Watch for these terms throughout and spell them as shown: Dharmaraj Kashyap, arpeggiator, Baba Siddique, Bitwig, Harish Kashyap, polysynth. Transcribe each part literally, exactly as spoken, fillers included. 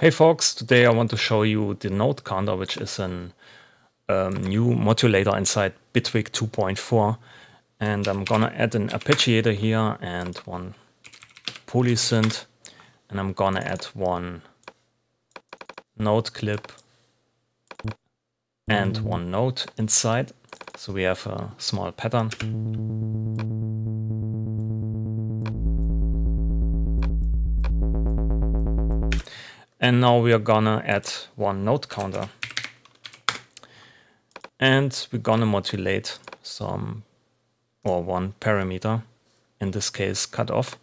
Hey folks, today I want to show you the node counter, which is a um, new modulator inside Bitwig two point four. And I'm gonna add an arpeggiator here and one polysynth. And I'm gonna add one node clip and one node inside. So we have a small pattern. And now we are gonna add one node counter. And we're gonna modulate some, or one parameter, in this case cutoff.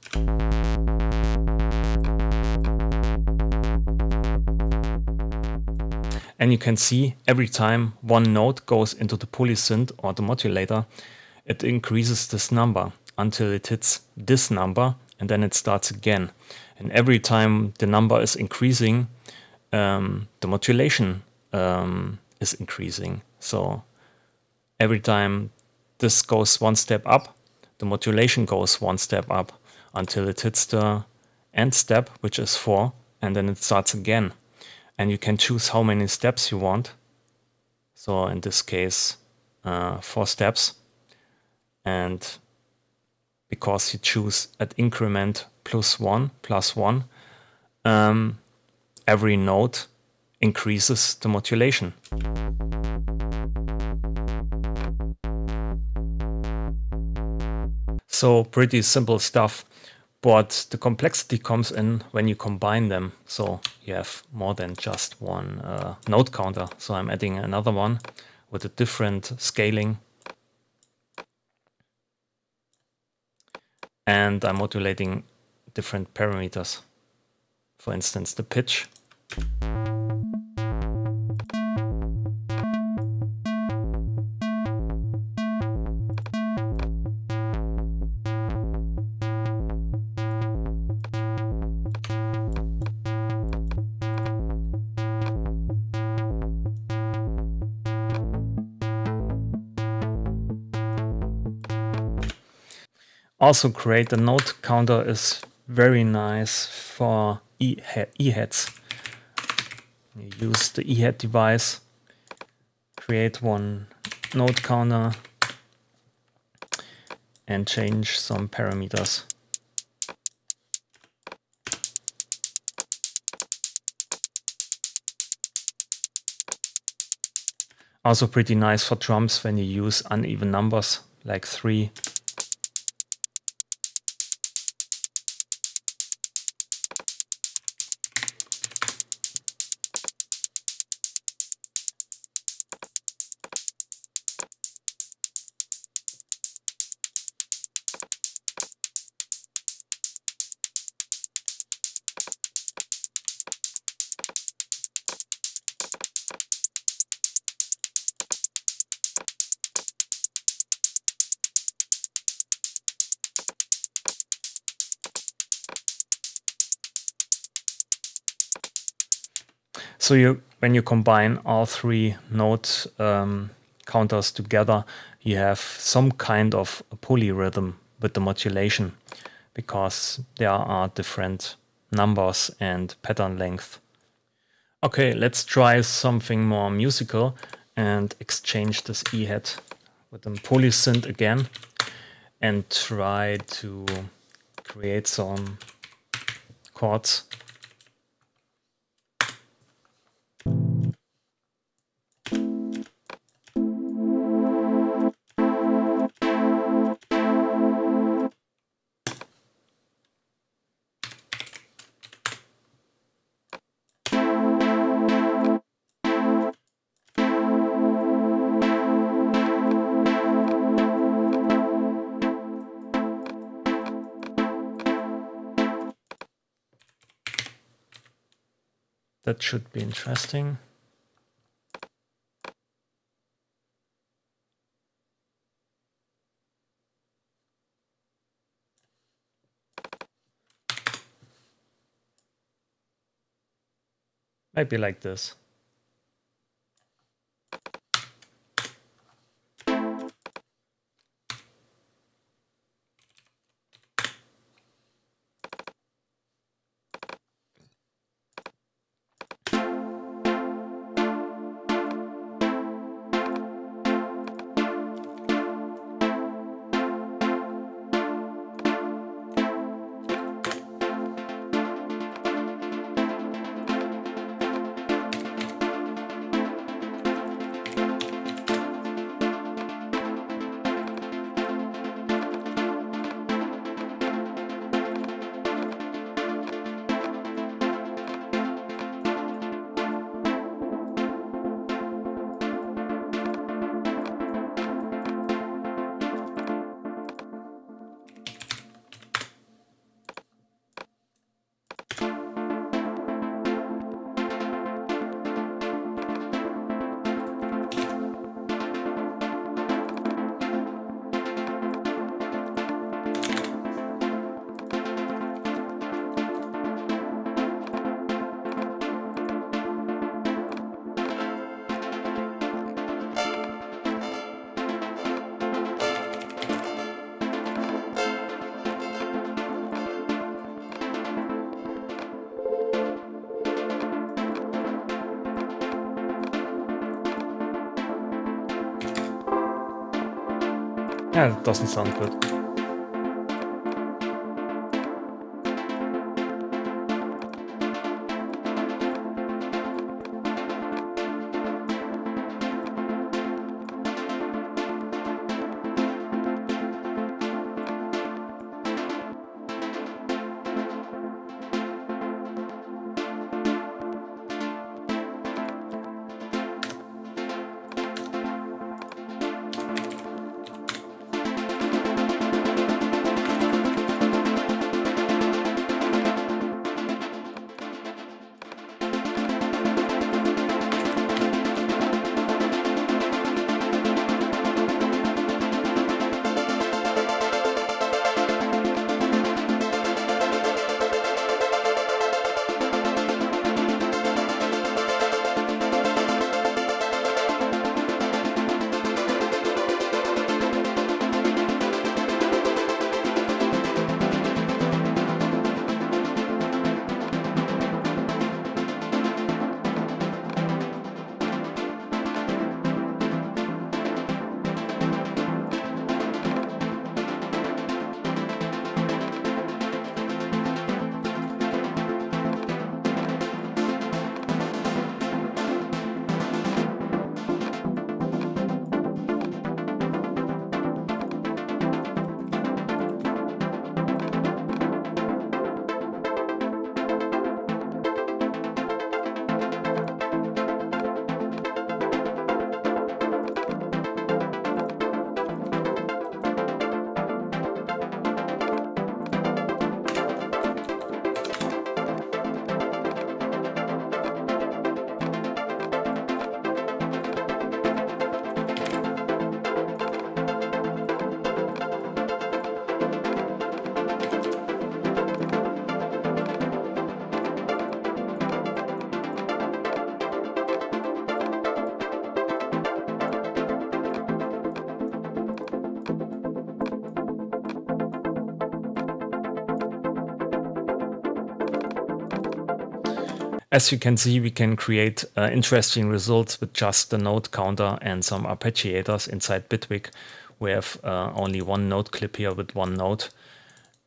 And you can see every time one node goes into the polysynth or the modulator, it increases this number until it hits this number, and then it starts again. And every time the number is increasing, um, the modulation um, is increasing. So every time this goes one step up, the modulation goes one step up until it hits the end step, which is four, and then it starts again. And you can choose how many steps you want. So in this case, uh, four steps. And because you choose at increment plus one, plus one, um, every node increases the modulation. So pretty simple stuff, but the complexity comes in when you combine them. So you have more than just one uh, node counter. So I'm adding another one with a different scaling. And I'm modulating different parameters, for instance the pitch. Also, create a node counter is very nice for E-heads. You use the E-head device, create one node counter, and change some parameters. Also pretty nice for drums when you use uneven numbers like three. So you, when you combine all three node um, counters together, you have some kind of a polyrhythm with the modulation, because there are different numbers and pattern length. Okay, let's try something more musical and exchange this E-head with a polysynth again and try to create some chords. That should be interesting. Might be like this. Yeah, that doesn't sound good. As you can see, we can create uh, interesting results with just the node counter and some arpeggiators inside Bitwig. We have uh, only one node clip here with one node,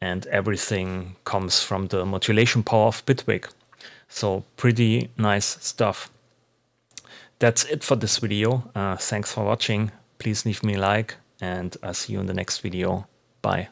and everything comes from the modulation power of Bitwig. So pretty nice stuff. That's it for this video. Uh, thanks for watching. Please leave me a like, and I'll see you in the next video. Bye.